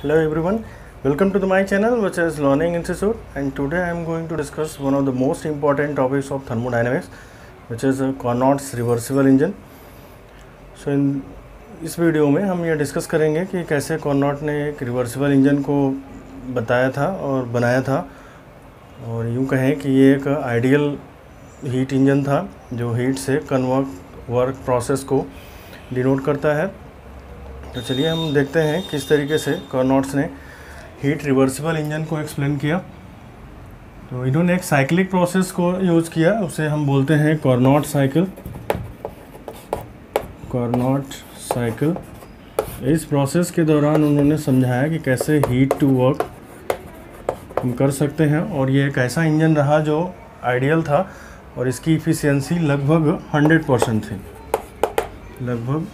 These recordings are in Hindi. Hello everyone, welcome to my channel which is Learning Institute, and today I am going to discuss one of the most important topics of thermodynamics, which is Carnot's reversible engine. So in इस वीडियो में हम ये डिस्कस करेंगे कि कैसे कार्नोट ने एक रिवर्सिबल इंजन को बताया था और बनाया था, और यूँ कहें कि ये एक आइडियल हीट इंजन था जो हीट से कन्वर्ट वर्क प्रोसेस को डिनोट करता है। तो चलिए हम देखते हैं किस तरीके से कार्नोट्स ने हीट रिवर्सिबल इंजन को एक्सप्लेन किया। तो इन्होंने एक साइक्लिक प्रोसेस को यूज़ किया, उसे हम बोलते हैं कार्नोट साइकिल। कार्नोट साइकिल इस प्रोसेस के दौरान उन्होंने समझाया कि कैसे हीट टू वर्क हम कर सकते हैं, और ये एक ऐसा इंजन रहा जो आइडियल था और इसकी एफिशिएंसी लगभग 100% थी, लगभग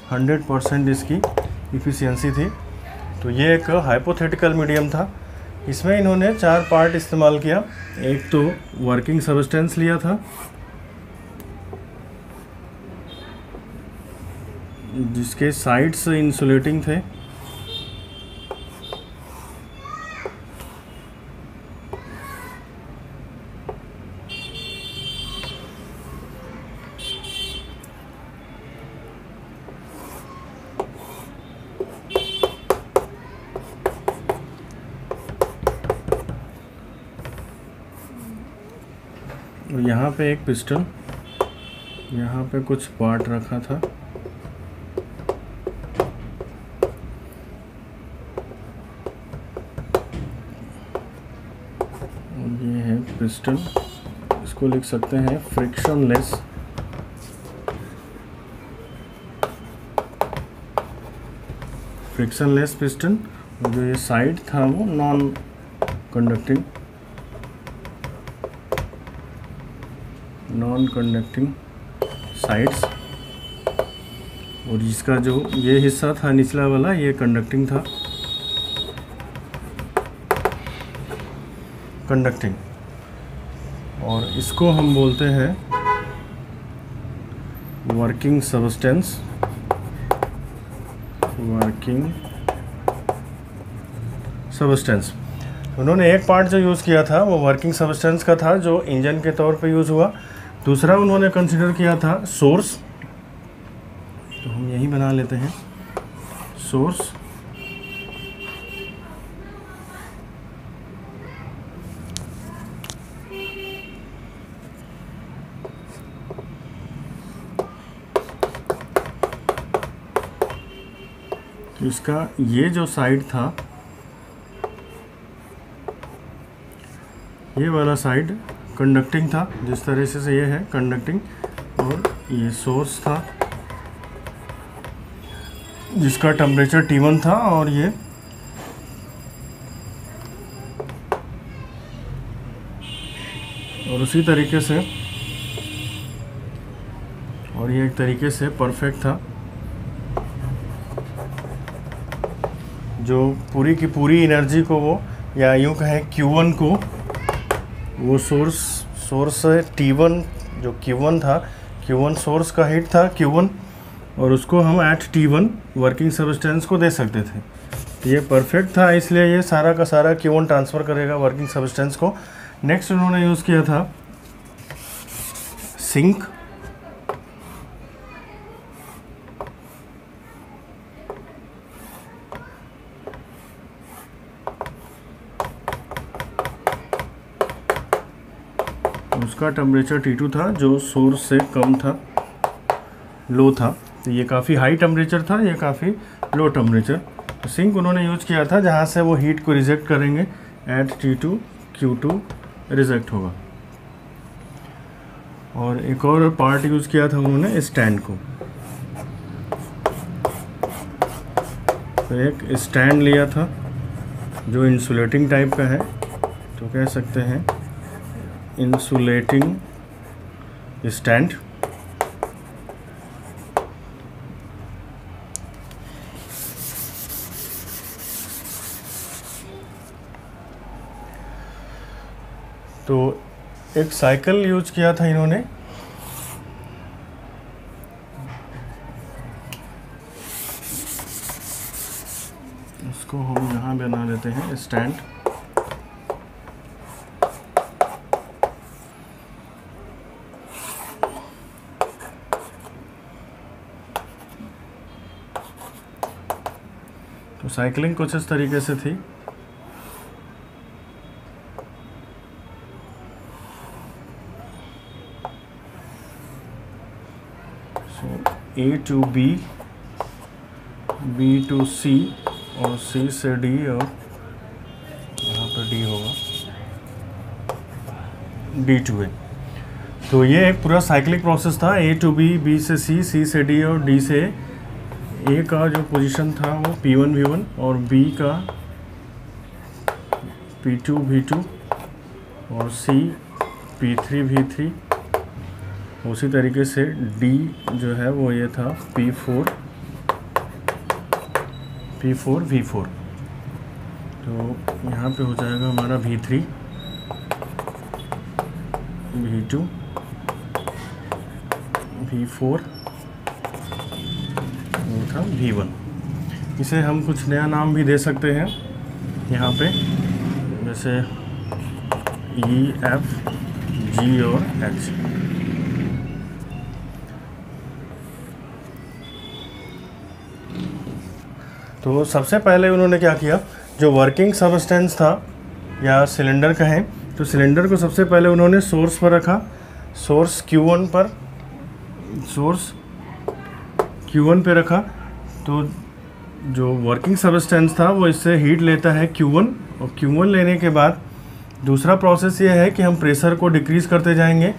100% इसकी एफिशिएंसी थी। तो ये एक हाइपोथेटिकल मीडियम था। इसमें इन्होंने 4 पार्ट इस्तेमाल किया। एक तो वर्किंग सब्सटेंस लिया था जिसके साइड्स इंसुलेटिंग थे, और यहाँ पे एक पिस्टन, यहाँ पे कुछ पार्ट रखा था। ये है पिस्टन, इसको लिख सकते हैं फ्रिक्शनलेस पिस्टन, और जो ये साइड था वो नॉन कंडक्टिंग साइड्स, और इसका जो ये हिस्सा था निचला वाला ये कंडक्टिंग था, और इसको हम बोलते हैं वर्किंग सब्सटेंस, उन्होंने एक पार्ट जो यूज़ किया था वो वर्किंग सब्सटेंस का था जो इंजन के तौर पे यूज़ हुआ। दूसरा उन्होंने कंसिडर किया था सोर्स, तो हम यही बना लेते हैं सोर्स। तो इसका ये जो साइड था, ये वाला साइड कंडक्टिंग था, जिस तरह से ये है कंडक्टिंग, और ये सोर्स था जिसका टेम्परेचर T1 था, और ये उसी तरीके से, और ये एक तरीके से परफेक्ट था जो पूरी की पूरी एनर्जी को वो, या यूँ कहें Q1 को वो सोर्स T1 जो Q1 था, Q1 सोर्स का हीट था Q1, और उसको हम एट T1 वर्किंग सब्सटेंस को दे सकते थे। तो ये परफेक्ट था, इसलिए ये सारा का सारा Q1 ट्रांसफ़र करेगा वर्किंग सब्सटेंस को। नेक्स्ट उन्होंने यूज़ किया था सिंक, उसका टेम्परेचर T2 था जो सोर्स से कम था, लो था। तो ये काफ़ी हाई टेम्परेचर था, ये काफ़ी लो टेम्परेचर। तो सिंक उन्होंने यूज़ किया था जहाँ से वो हीट को रिजेक्ट करेंगे एट T2, Q2 रिजेक्ट होगा। और एक और पार्ट यूज़ किया था उन्होंने स्टैंड को, तो एक स्टैंड लिया था जो इंसुलेटिंग टाइप का है, तो कह सकते हैं इंसुलेटिंग स्टैंड। तो एक साइकिल यूज किया था इन्होंने, इसको हम यहाँ बना लेते हैं स्टैंड। तो साइकिलिंग कुछ इस तरीके से थी। A to B, B to C और C से D और यहाँ पर D होगा D to A। तो ये एक पूरा साइक्लिक प्रोसेस था। A to B, B से C, C से D और D से A का जो पोजीशन था वो P1 V1 और B का P2 V2 और C P3 V3। उसी तरीके से D जो है वो ये था P4 V4। तो यहाँ पे हो जाएगा हमारा V3 V2 V4, वो था V1। इसे हम कुछ नया नाम भी दे सकते हैं यहाँ पे, जैसे E F G और H। तो सबसे पहले उन्होंने क्या किया, जो वर्किंग सबस्टेंस था या सिलेंडर कहें, तो सिलेंडर को सबसे पहले उन्होंने सोर्स पर रखा। सोर्स Q1 पर, सोर्स Q1 पे रखा। तो जो वर्किंग सबस्टेंस था वो इससे हीट लेता है Q1, और Q1 लेने के बाद दूसरा प्रोसेस ये है कि हम प्रेशर को डिक्रीज़ करते जाएंगे।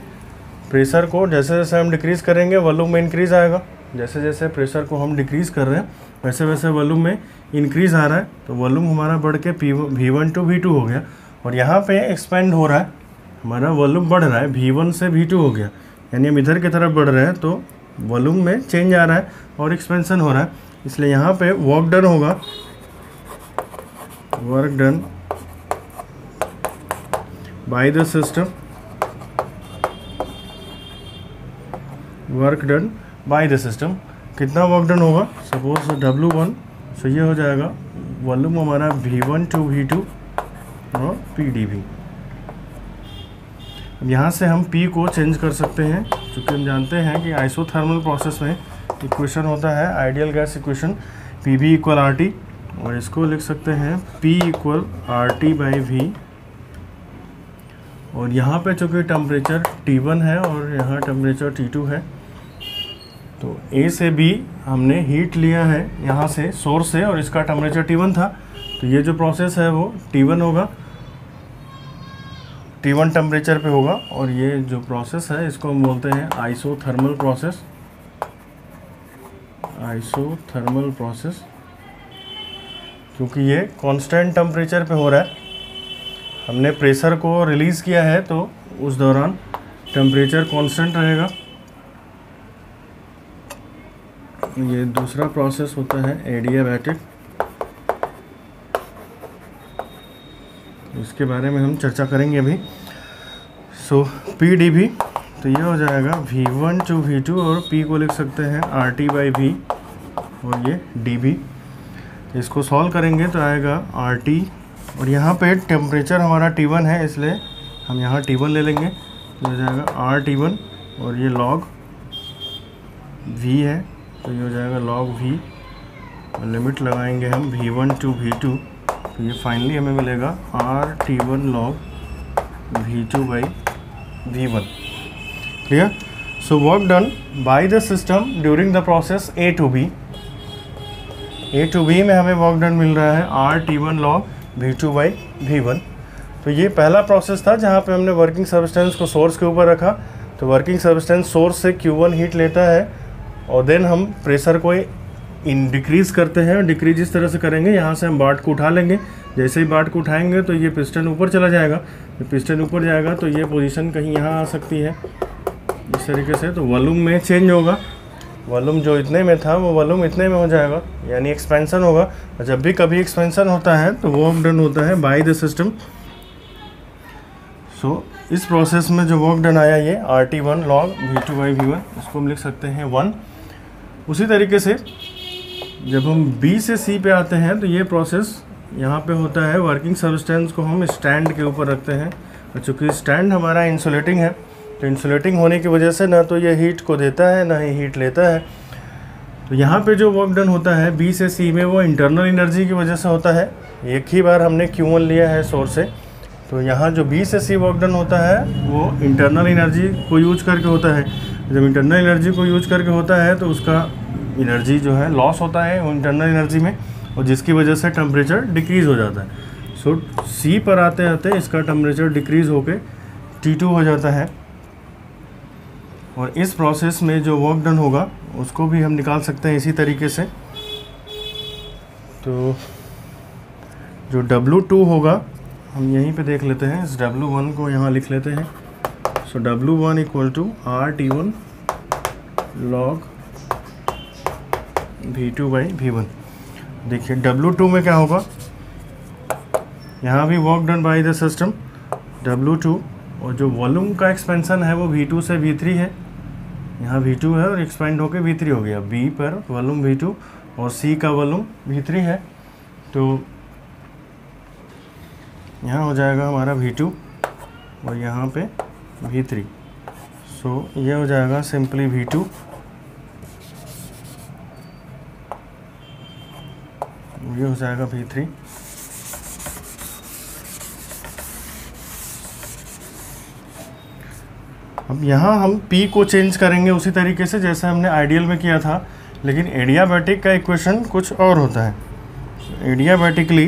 प्रेशर को जैसे जैसे हम डिक्रीज़ करेंगे वॉल्यूम में इंक्रीज़ आएगा। जैसे जैसे प्रेशर को हम डिक्रीज़ कर रहे हैं वैसे वैसे वॉल्यूम में इंक्रीज़ आ रहा है। तो वॉल्यूम हमारा बढ़ के V1 टू V2 हो गया, और यहाँ पे एक्सपेंड हो रहा है, हमारा वॉल्यूम बढ़ रहा है, V1 से V2 हो गया, यानी हम इधर की तरफ बढ़ रहे हैं। तो वॉल्यूम में चेंज आ रहा है और एक्सपेंसन हो रहा है, इसलिए यहाँ पर वर्क डन होगा। Work done by the system, work done by the system. कितना वर्क डन होगा, सपोज W1, सो ये हो जाएगा वॉल्यूम हमारा V1 टू V2 और PdV। अब यहाँ से हम P को चेंज कर सकते हैं, क्योंकि हम जानते हैं कि आइसोथर्मल प्रोसेस में इक्वेशन होता है ideal gas equation PV equal RT, और इसको लिख सकते हैं P equal RT by V। और यहाँ पे चूँकि टेम्परेचर T1 है और यहाँ टेम्परेचर T2 है, तो A से B हमने हीट लिया है यहाँ से सोर्स से, और इसका टेम्परेचर T1 था, तो ये जो प्रोसेस है वो T1 होगा, T1 टेम्परेचर पे होगा। और ये जो प्रोसेस है इसको हम बोलते हैं आइसोथर्मल प्रोसेस। आइसोथर्मल प्रोसेस क्योंकि ये कांस्टेंट टेम्परेचर पे हो रहा है, हमने प्रेशर को रिलीज़ किया है तो उस दौरान टेम्परेचर कांस्टेंट रहेगा। ये दूसरा प्रोसेस होता है एडियाबैटिक, इसके बारे में हम चर्चा करेंगे अभी। सो PdV, तो ये हो जाएगा V1 टू V2 और P को लिख सकते हैं RT बाई V और ये dV। इसको सॉल्व करेंगे तो आएगा RT, और यहाँ पे टेम्परेचर हमारा T1 है इसलिए हम यहाँ T1 ले लेंगे, तो हो जाएगा RT1 और ये log V है, तो ये हो जाएगा log V। और लिमिट लगाएंगे हम V1 टू V2, तो ये फाइनली हमें मिलेगा RT1 log V2 by V1। Clear. So work done by the system during the process A to B। A to B में हमें वर्क डन मिल रहा है RT1 log V2 by V1। तो ये पहला प्रोसेस था जहाँ पे हमने वर्किंग सबस्टेंस को सोर्स के ऊपर रखा। तो वर्किंग सबस्टेंस सोर्स से Q1 हीट लेता है, और देन हम प्रेशर को डिक्रीज़ करते हैं, और डिक्रीज इस तरह से करेंगे, यहाँ से हम बाट को उठा लेंगे। जैसे ही बाट को उठाएंगे तो ये पिस्टन ऊपर चला जाएगा, तो पिस्टन ऊपर जाएगा तो ये पोजीशन कहीं यहाँ आ सकती है इस तरीके से। तो वॉल्यूम में चेंज होगा, वॉल्यूम जो इतने में था वो वॉल्यूम इतने में हो जाएगा, यानी एक्सपेंसन होगा। और जब भी कभी एक्सपेंसन होता है तो वर्क डन होता है बाय द सिस्टम। सो इस प्रोसेस में जो वर्क डन आया ये RT1 log V2 by V1, इसको हम लिख सकते हैं 1। उसी तरीके से जब हम बी से सी पे आते हैं तो ये प्रोसेस यहाँ पे होता है। वर्किंग सब्सटेंस को हम स्टैंड के ऊपर रखते हैं और चूँकि स्टैंड हमारा इंसुलेटिंग है तो इंसुलेटिंग होने की वजह से ना तो ये हीट को देता है ना ही हीट लेता है। तो यहाँ पे जो वर्क डन होता है बी से सी में वो इंटरनल एनर्जी की वजह से होता है। एक ही बार हमने Q1 लिया है सोर्स से, तो यहाँ जो बी से सी वर्क डन होता है वो इंटरनल एनर्जी को यूज करके होता है। जब इंटरनल एनर्जी को यूज करके होता है तो उसका एनर्जी जो है लॉस होता है वो इंटरनल एनर्जी में, और जिसकी वजह से टेम्परेचर डिक्रीज़ हो जाता है। सो सी पर आते आते इसका टेम्परेचर डिक्रीज़ होकर T2 हो जाता है और इस प्रोसेस में जो वर्क डन होगा उसको भी हम निकाल सकते हैं इसी तरीके से। तो जो W2 होगा हम यहीं पे देख लेते हैं, इस W1 को यहाँ लिख लेते हैं। So W1 equal to RT1 log V2 by V1। देखिए W2 में क्या होगा, यहाँ भी work done by the system W2, और जो वॉल्यूम का एक्सपेंशन है वो V2 से V3 है। यहाँ V2 है और एक्सपेंड होके V3 हो गया। B पर वॉल्यूम V2 और C का वॉल्यूम V3 है, तो यहाँ हो जाएगा हमारा V2 और यहाँ पे V3। सो ये हो जाएगा सिंपली V2 ये हो जाएगा V3। अब यहाँ हम P को चेंज करेंगे उसी तरीके से जैसे हमने आइडियल में किया था, लेकिन एडियाबैटिक का इक्वेशन कुछ और होता है। एडियाबैटिकली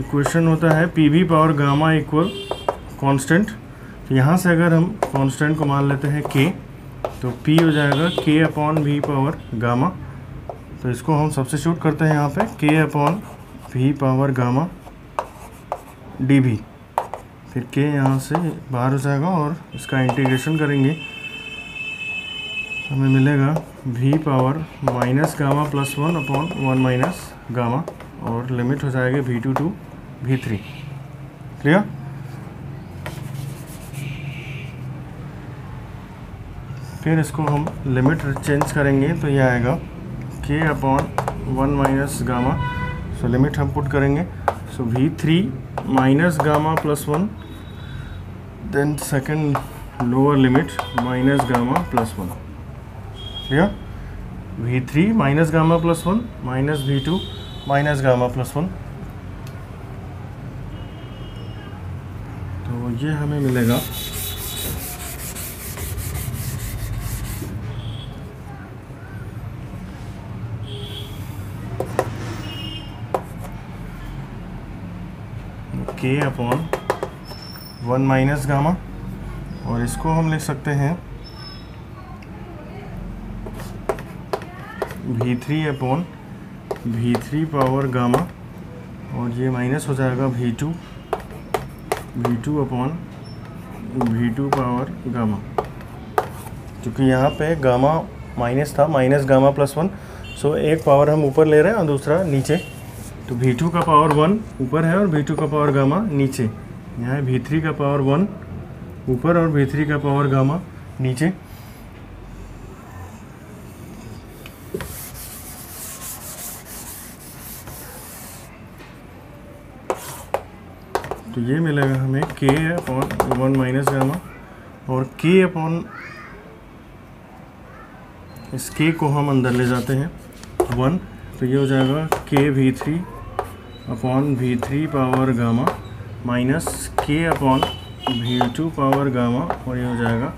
इक्वेशन होता है PV power gamma equal constant. तो यहाँ से अगर हम कांस्टेंट को मान लेते हैं K, तो P हो जाएगा K upon V power gamma. तो इसको हम सब्स्टिट्यूट करते हैं यहाँ पे K upon V power gamma dV, फिर के यहाँ से बाहर हो जाएगा और इसका इंटीग्रेशन करेंगे, हमें मिलेगा v power minus gamma plus 1 upon 1 minus gamma, और लिमिट हो जाएगी v2 टू v3। क्लियर? फिर इसको हम लिमिट चेंज करेंगे तो ये आएगा k upon 1 minus gamma. So limit हम पुट करेंगे, so v3 minus gamma plus 1, then second lower limit minus gamma plus 1। Clear? V3 minus gamma plus 1 minus V2 minus gamma plus 1, तो ये हमें मिलेगा K अपॉन 1 माइनस गामा, और इसको हम लिख सकते हैं V3 upon V3 power gamma, और ये माइनस हो जाएगा V2 upon V2 power gamma, क्योंकि यहाँ पे गामा माइनस था, माइनस गामा प्लस 1। सो एक पावर हम ऊपर ले रहे हैं और दूसरा नीचे, तो V2 का पावर 1 ऊपर है और V2 का पावर गामा नीचे। यहाँ है V3 का पावर 1 ऊपर और V3 का पावर गामा नीचे। तो ये मिलेगा हमें K अपॉन 1 माइनस गामा, और K अपॉन इस K को हम अंदर ले जाते हैं 1, तो ये हो जाएगा KV3 upon V3 power gamma minus K upon V2 power gamma, और ये हो जाएगा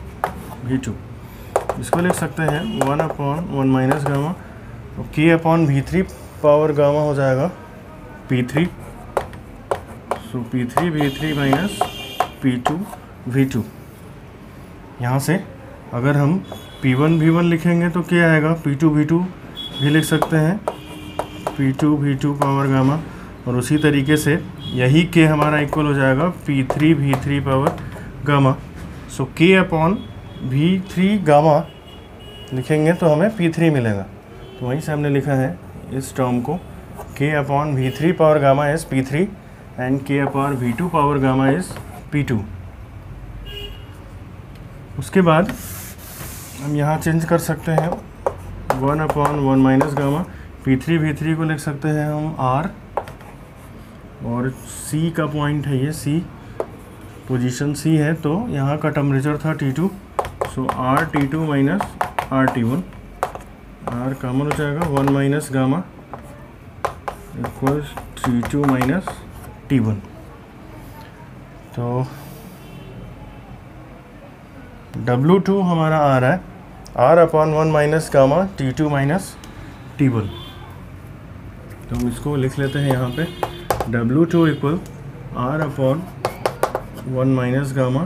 V2। इसको लिख सकते हैं 1 अपॉन 1 माइनस गामा, और K upon V3 power gamma हो जाएगा P3। So P3 V3 minus P2 V2। यहाँ से अगर हम P1 V1 लिखेंगे तो क्या आएगा, P2 V2 भी लिख सकते हैं P2 V2 पावर गामा, और उसी तरीके से यही K हमारा इक्वल हो जाएगा P3 V3 power gamma. So K upon V3 gamma लिखेंगे तो हमें P3 मिलेगा, तो वहीं से हमने लिखा है इस टर्म को K upon V3 power gamma is P3 and K upon V2 power gamma is P2। उसके बाद हम यहाँ चेंज कर सकते हैं one upon one minus gamma P3 V3 को लिख सकते हैं हम R और C का पॉइंट है ये, C पोजीशन C है तो यहाँ का टेम्परेचर था T2, so R T2 minus R T1, R common हो जाएगा 1 minus gamma equals T2 minus T1। तो W2 हमारा आ रहा है R upon 1 minus gamma T2 minus T1, तो हम इसको लिख लेते हैं यहाँ पे W2 equal R upon 1 minus gamma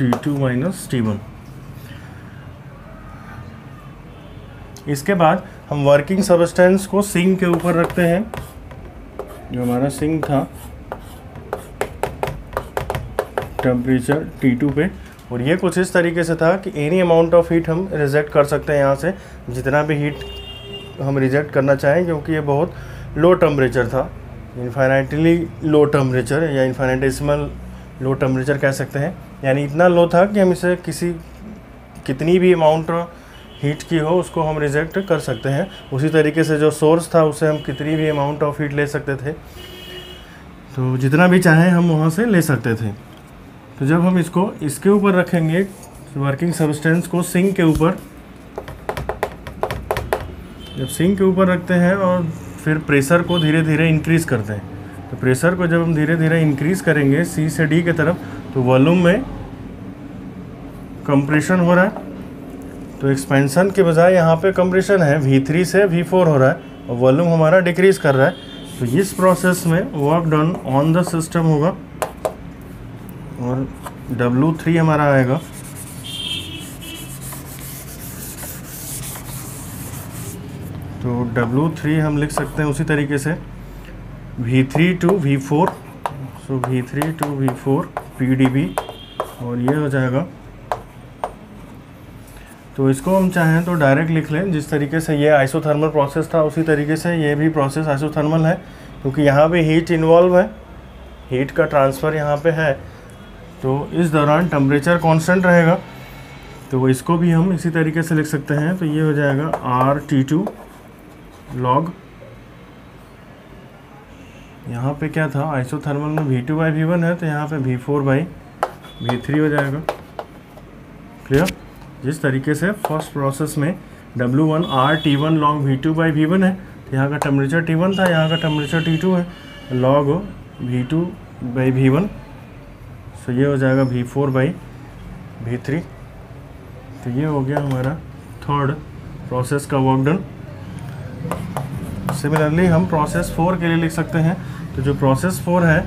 T2 minus T1। इसके बाद हम वर्किंग सब्सटेंस को सिंक के ऊपर रखते हैं, जो हमारा सिंक था टेम्परेचर T2 पे, और ये कुछ इस तरीके से था कि एनी अमाउंट ऑफ हीट हम रिजेक्ट कर सकते हैं यहाँ से, जितना भी हीट हम रिजेक्ट करना चाहें, क्योंकि ये बहुत लो टेम्परेचर था, इनफाइनाइटली लो टेम्परेचर या इनफाइनाइटेसिमल लो टेम्परेचर कह सकते हैं, यानी इतना लो था कि हम इसे कितनी भी अमाउंट हीट की हो उसको हम रिजेक्ट कर सकते हैं। उसी तरीके से जो सोर्स था उसे हम कितनी भी अमाउंट ऑफ हीट ले सकते थे, तो जितना भी चाहें हम वहाँ से ले सकते थे। तो जब हम इसको इसके ऊपर रखेंगे, वर्किंग सब्सटेंस को सिंक के ऊपर, जब सिंक के ऊपर रखते हैं और फिर प्रेशर को धीरे धीरे इंक्रीज़ करते हैं, तो प्रेशर को जब हम धीरे धीरे इंक्रीज़ करेंगे सी से डी की तरफ, तो वॉल्यूम में कंप्रेशन हो रहा है, तो एक्सपेंशन के बजाय यहाँ पे कंप्रेशन है, V3 से V4 हो रहा है और वॉल्यूम हमारा डिक्रीज़ कर रहा है। तो इस प्रोसेस में work done on the system होगा और W3 हमारा आएगा तो W3 हम लिख सकते हैं उसी तरीके से V3 to V4, so V3 to V4 PdB और ये हो जाएगा। तो इसको हम चाहें तो डायरेक्ट लिख लें, जिस तरीके से ये आइसोथर्मल प्रोसेस था उसी तरीके से ये भी प्रोसेस आइसोथर्मल है, क्योंकि यहाँ पे हीट इन्वॉल्व है, हीट का ट्रांसफ़र यहाँ पे है, तो इस दौरान टेम्परेचर कांस्टेंट रहेगा, तो इसको भी हम इसी तरीके से लिख सकते हैं। तो ये हो जाएगा आर टी टू लॉग, यहाँ पे क्या था आइसोथर्मल में V2 बाई V1 है, तो यहाँ पे V4 बाई V3 हो जाएगा। क्लियर? जिस तरीके से फर्स्ट प्रोसेस में W1 R T1 log V2 by V1 है, तो यहाँ का टेम्परेचर T1 था, यहाँ का टेम्परेचर T2 है, लॉग V2 बाई V1, तो ये हो जाएगा V4 बाई V3। तो ये हो गया हमारा थर्ड प्रोसेस का वर्क डन। सिमिलरली हम प्रोसेस 4 के लिए लिख सकते हैं, तो जो प्रोसेस 4 है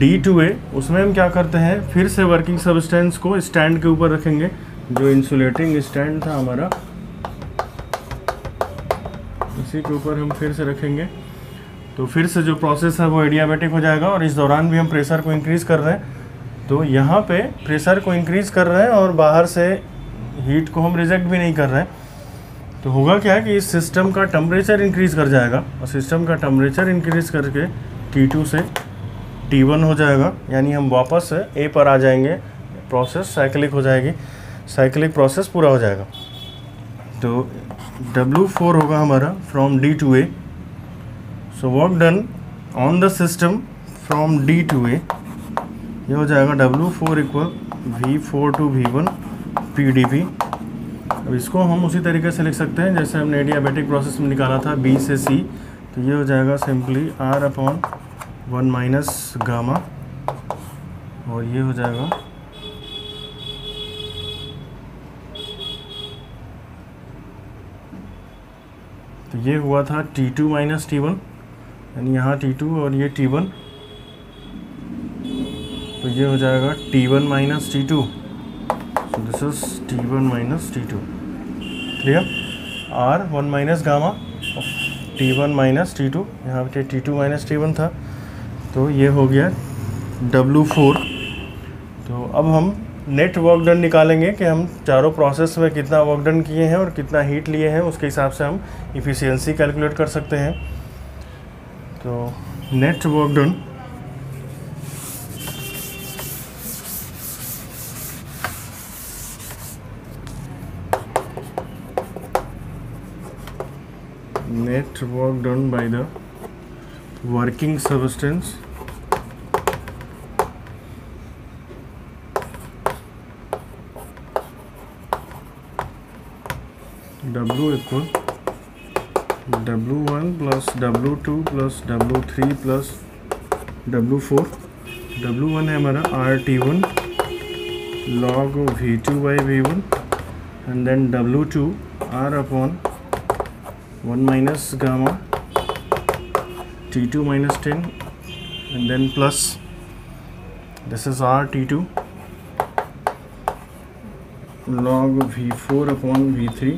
D2A, उसमें हम क्या करते हैं, फिर से वर्किंग सब्सटेंस को स्टैंड के ऊपर रखेंगे, जो इंसुलेटिंग स्टैंड था हमारा इसी के ऊपर हम फिर से रखेंगे, तो फिर से जो प्रोसेस है वो एडियाबैटिक हो जाएगा, और इस दौरान भी हम प्रेशर को इंक्रीज़ कर रहे हैं, तो यहाँ पे प्रेशर को इंक्रीज़ कर रहे हैं और बाहर से हीट को हम रिजेक्ट भी नहीं कर रहे हैं। तो होगा क्या कि इस सिस्टम का टेम्परेचर इंक्रीज़ कर जाएगा, और सिस्टम का टेम्परेचर इंक्रीज़ करके T2 से T1 हो जाएगा, यानी हम वापस A पर आ जाएंगे, प्रोसेस साइक्लिक हो जाएगी, साइक्लिक प्रोसेस पूरा हो जाएगा। तो W4 होगा हमारा from D2A, so work done on the system from D2A, ये हो जाएगा W4 equal V4 to V1 PdP। अब इसको हम उसी तरीके से लिख सकते हैं जैसे हमने एडियाबैटिक प्रोसेस में निकाला था B से C, तो ये हो जाएगा simply R upon 1 minus gamma और ये हो जाएगा तो ये हुआ था T2 माइनस T1, यानी यहाँ T2 और ये T1, तो ये हो जाएगा T1 minus T2, so this is T1 minus T2। Clear? R 1 minus gamma T1 minus T2, यहाँ पे T2 माइनस T1 था, तो ये हो गया W4। तो अब हम नेट वर्क डन निकालेंगे कि हम चारों प्रोसेस में कितना वर्क डन किए हैं और कितना हीट लिए हैं, उसके हिसाब से हम इफ़िशियंसी कैलकुलेट कर सकते हैं। तो net work done net work done by the working substance W equal W1 plus W2 plus W3 plus W4। W1 है हमारा RT1 log of V2 by V1 and then W2 R upon 1 minus gamma T2 minus 10 and then plus this is RT2 log of V4 upon V3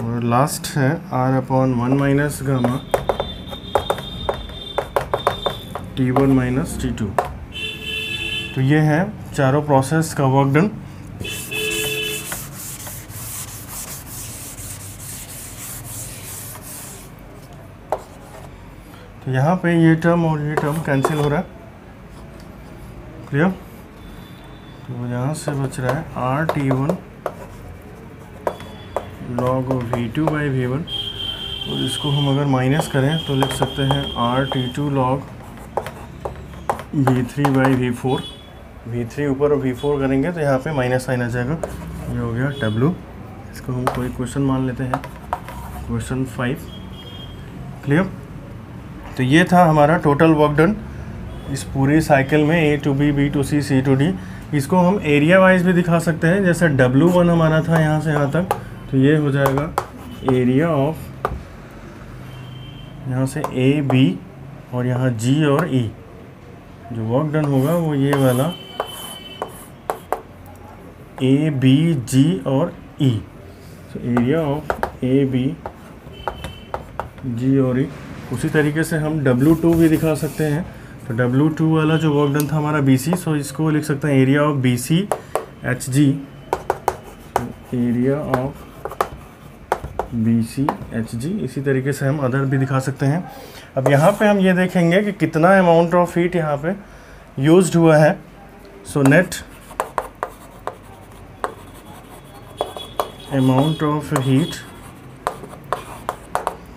और लास्ट है R upon 1 minus gamma T1 minus T2। तो ये है चारों प्रोसेस का वर्क डन। तो यहाँ पे ये टर्म और ये टर्म कैंसिल हो रहा है, क्लियर। तो यहाँ से बच रहा है RT1 log of V2 by V1 और इसको हम अगर माइनस करें तो लिख सकते हैं RT2 log V3 by V4। V3 ऊपर और V4 करेंगे तो यहाँ पे माइनस साइन आ जाएगा। ये हो गया W। इसको हम कोई क्वेश्चन मान लेते हैं, क्वेश्चन 5, क्लियर। तो ये था हमारा टोटल वर्क डन इस पूरी साइकिल में, A to B, B to C, C to D। इसको हम एरिया वाइज भी दिखा सकते हैं, जैसे W1 हमारा था यहाँ से यहाँ तक, तो ये हो जाएगा एरिया ऑफ यहाँ से A, B और यहाँ G और E। जो वर्क डन होगा वो ये वाला A, B, G और E। So area of A, B, G और E। उसी तरीके से हम W2 भी दिखा सकते हैं। तो W2 वाला जो वर्क डन था हमारा BC, सो इसको लिख सकते हैं area of BC HG। Area of BCHG। इसी तरीके से हम अदर भी दिखा सकते हैं। अब यहाँ पे हम ये देखेंगे कि कितना अमाउंट ऑफ हीट यहाँ पे यूज्ड हुआ है। So net amount of heat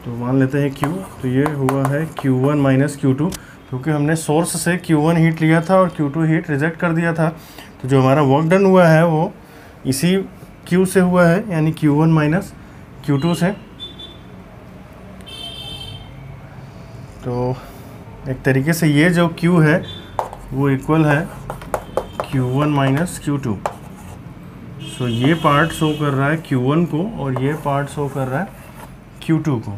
तो मान लेते हैं Q। तो ये हुआ है Q1 माइनस Q2, क्योंकि हमने सोर्स से Q1 हीट लिया था और Q2 हीट रिजेक्ट कर दिया था। तो जो हमारा वर्क डन हुआ है वो इसी Q से हुआ है, यानी Q1 माइनस Q2 से। तो एक तरीके से ये जो Q है वो इक्वल है Q1 माइनस Q2। सो ये पार्ट शो कर रहा है Q1 को और ये पार्ट शो कर रहा है Q2 को।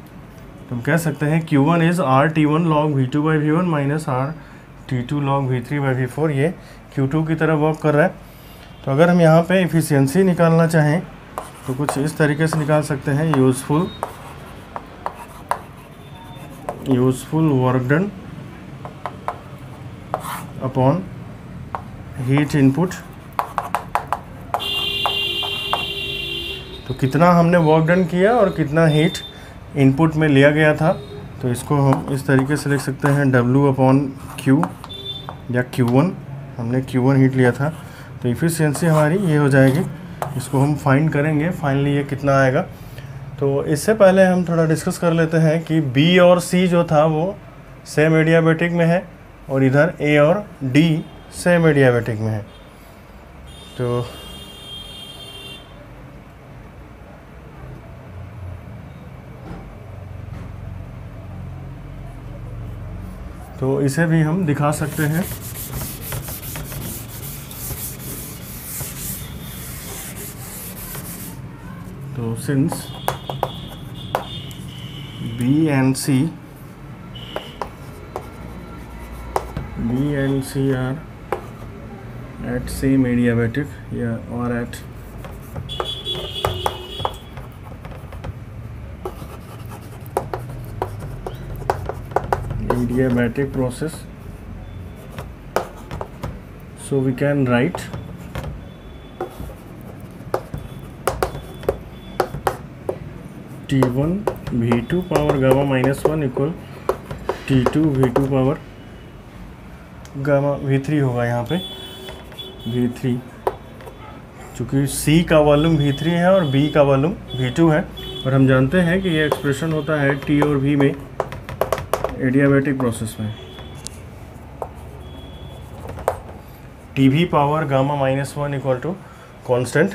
तो हम कह सकते हैं Q1 is RT1 log V2 by V1 minus RT2 log V3 by V4। ये Q2 की तरह वर्क कर रहा है। तो अगर हम यहाँ पे एफिशिएंसी निकालना चाहें तो कुछ इस तरीके से निकाल सकते हैं, useful work done upon heat input. तो कितना हमने वर्क डन किया और कितना हीट इनपुट में लिया गया था, तो इसको हम इस तरीके से लिख सकते हैं W अपॉन Q या Q1। हमने Q1 हीट लिया था तो एफिशिएंसी हमारी ये हो जाएगी। इसको हम फाइंड करेंगे फाइनली ये कितना आएगा। तो इससे पहले हम थोड़ा डिस्कस कर लेते हैं कि B और C जो था वो सेम एडियाबेटिक में है और इधर A और D सेम एडियाबेटिक में है। तो इसे भी हम दिखा सकते हैं। So since B and C are at same adiabatic, yeah, or at adiabatic process, so we can write T1 V2 power gamma minus 1 equal T2 V2 power gamma V3 होगा। यहाँ पे V3 चूँकि C का वॉल्यूम V3 है और B का वॉल्यूम V2 है, और हम जानते हैं कि ये एक्सप्रेशन होता है टी और वी में एडियाबैटिक प्रोसेस में। T V power gamma -1 equal to constant,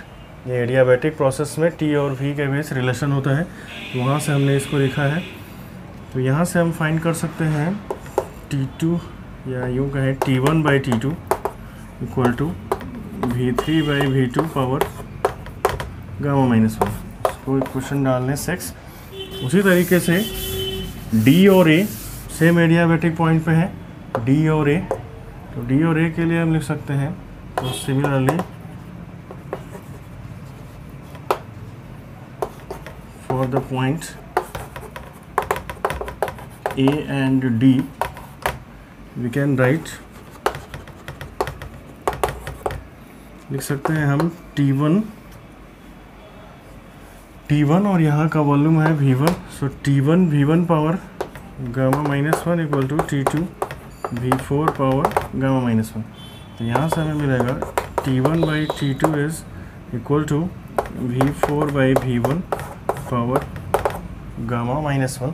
ये एडियाबैटिक प्रोसेस में टी और वी के बीच रिलेशन होता है, वहाँ से हमने इसको लिखा है। तो यहाँ से हम फाइंड कर सकते हैं T2 या यूँ कहें T1 by T2 equal to V3 by V2 power gamma -1। इसको इक्वेशन डालने 6। उसी तरीके से D और A सेम एडियाबैटिक पॉइंट पे है, D और A, तो D और A के लिए हम लिख सकते हैं तो similarly for the point A and D we can write, लिख सकते हैं हम T1 और यहाँ का वॉल्यूम है V1, so T1 V1 power gamma -1 equal to T2 V4 power gamma -1। तो यहाँ से हमें मिलेगा T1 by T2 is equal to V4 by V1 power gamma -1।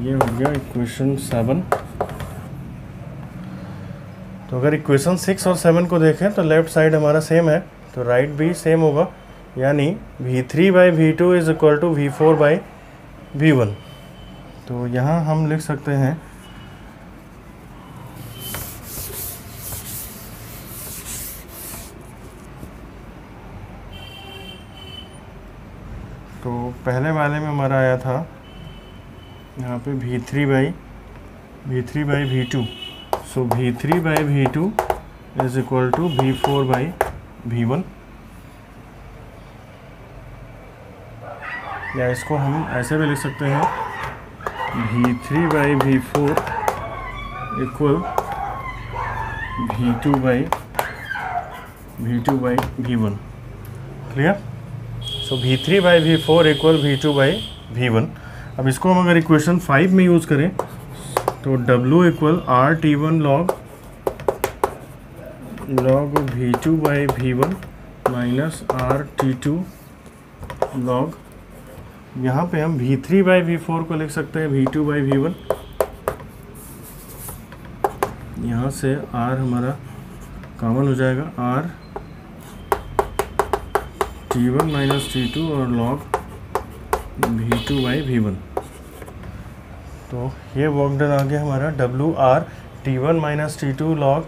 ये हो गया इक्वेशन 7। तो अगर इक्वेशन 6 और 7 को देखें तो लेफ्ट साइड हमारा सेम है तो राइट भी सेम होगा, यानी V3 by V2 is equal to V4 by V1। तो यहाँ हम लिख सकते हैं तो पहले वाले में हमारा आया था यहाँ पे V3 by V2, so V3 by V2 is equal to V4 by V1, या इसको हम ऐसे भी लिख सकते हैं V3 by V4 equal V2 by V1। Clear? So V3 by V4 equal V2 by V1। अब इसको हम अगर इक्वेशन 5 में यूज़ करें तो W equal RT1 log V2 by V1 minus RT2 log, यहाँ पे हम V3 बाई V4 को लिख सकते हैं V2 बाई V1, यहाँ से R हमारा कॉमन हो जाएगा RT1 माइनस T2 और लॉग V2 बाई V1। तो ये वर्क डन आ गया हमारा WR T1 minus T2 log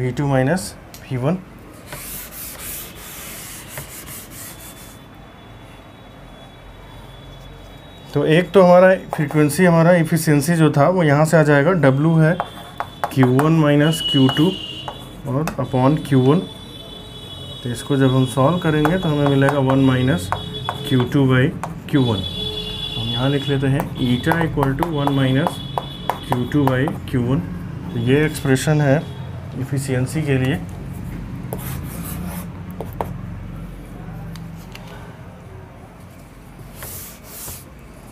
V2 minus V1। तो एक तो हमारा फ्रीक्वेंसी, हमारा एफिशिएंसी जो था वो यहाँ से आ जाएगा, W है Q1 माइनस Q2 और अपॉन Q1। तो इसको जब हम सॉल्व करेंगे तो हमें मिलेगा 1 माइनस Q2 बाई Q1। हम यहाँ लिख लेते हैं eta equal to 1 minus Q2 by Q1। तो ये एक्सप्रेशन है इफिशियंसी के लिए।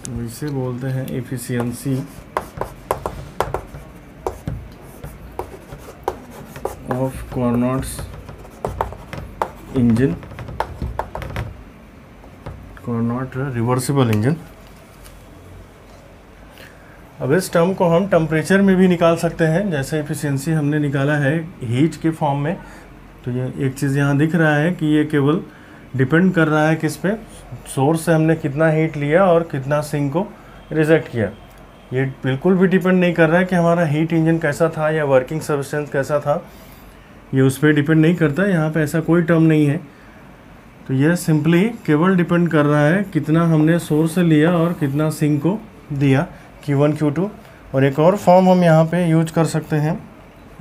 तो इसे बोलते हैं efficiency of Carnot's engine, Carnot reversible engine. अब इस टर्म को हम टेम्परेचर में भी निकाल सकते हैं, जैसे एफिशिएंसी हमने निकाला है हीट के फॉर्म में। तो ये एक चीज़ यहाँ दिख रहा है कि ये केवल डिपेंड कर रहा है किस पे, सोर्स से हमने कितना हीट लिया और कितना सिंक को रिजेक्ट किया। ये बिल्कुल भी डिपेंड नहीं कर रहा है कि हमारा हीट इंजन कैसा था या वर्किंग सब्सटेंस कैसा था, ये उस पर डिपेंड नहीं करता। यहाँ पर ऐसा कोई टर्म नहीं है, तो यह सिंपली केवल डिपेंड कर रहा है कितना हमने सोर्स से लिया और कितना सिंक को दिया, Q1 Q2। और एक और फॉर्म हम यहाँ पे यूज कर सकते हैं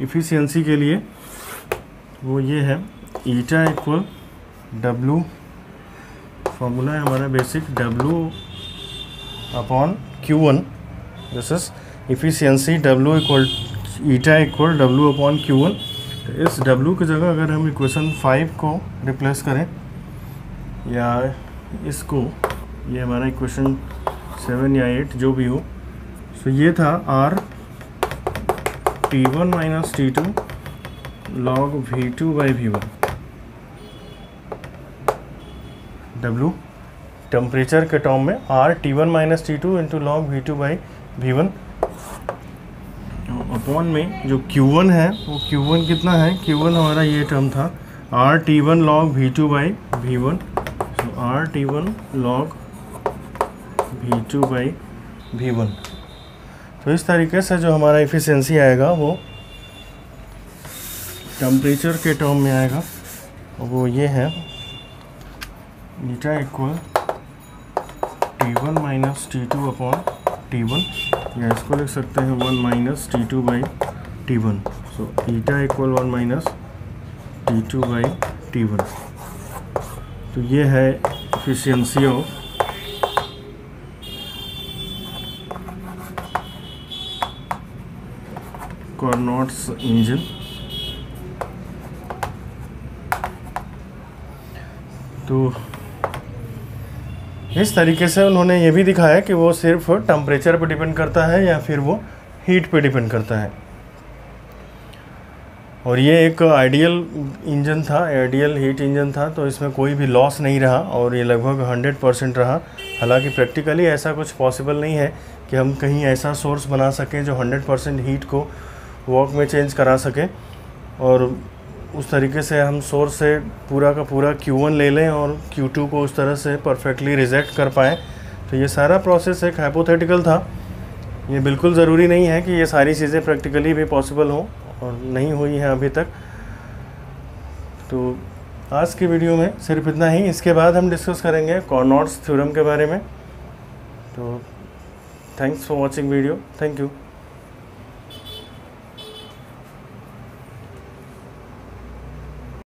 इफिशियंसी के लिए, वो ये है ईटा इक्वल W, फॉर्मूला है हमारा basic W upon Q1, this is efficiency W equal eta equal W upon Q1। तो इस W की जगह अगर हम इक्वेशन 5 को रिप्लेस करें या इसको, ये हमारा इक्वेशन 7 या 8 जो भी हो, सो ये था R T1 minus T2 log V2 by V1। W temperature के टर्म में R T1 minus T2 into log V2 by V1 upon में जो Q1 है वो Q1 कितना है, Q1 हमारा ये टर्म था R T1 log V2 by V1 R T1 log V2 by V1। तो इस तरीके से जो हमारा एफिशिएंसी आएगा वो टेम्परेचर के टर्म में आएगा और वो ये है beta equal T1 minus T2 upon T1 या इसको लिख सकते हैं 1 minus T2 by T1। So beta equal 1 minus T2 by T1। तो ये है एफिशिएंसी ऑफ कार्नोट्स इंजन। तो इस तरीके से उन्होंने ये भी दिखाया कि वो सिर्फ टेम्परेचर पे डिपेंड करता है या फिर वो हीट पे डिपेंड करता है। और ये एक आइडियल इंजन था, आइडियल हीट इंजन था, तो इसमें कोई भी लॉस नहीं रहा और ये लगभग 100% रहा। हालांकि प्रैक्टिकली ऐसा कुछ पॉसिबल नहीं है कि हम कहीं ऐसा सोर्स बना सकें जो 100% हीट को वर्क में चेंज करा सके, और उस तरीके से हम सोर्स से पूरा का पूरा Q1 ले लें और Q2 को उस तरह से परफेक्टली रिजेक्ट कर पाएँ। तो ये सारा प्रोसेस एक हाइपोथेटिकल था, ये बिल्कुल ज़रूरी नहीं है कि ये सारी चीज़ें प्रैक्टिकली भी पॉसिबल हों और नहीं हुई हैं अभी तक। तो आज की वीडियो में सिर्फ इतना ही, इसके बाद हम डिस्कस करेंगे कार्नोट्स थ्योरम के बारे में। तो thanks for watching video, thank you.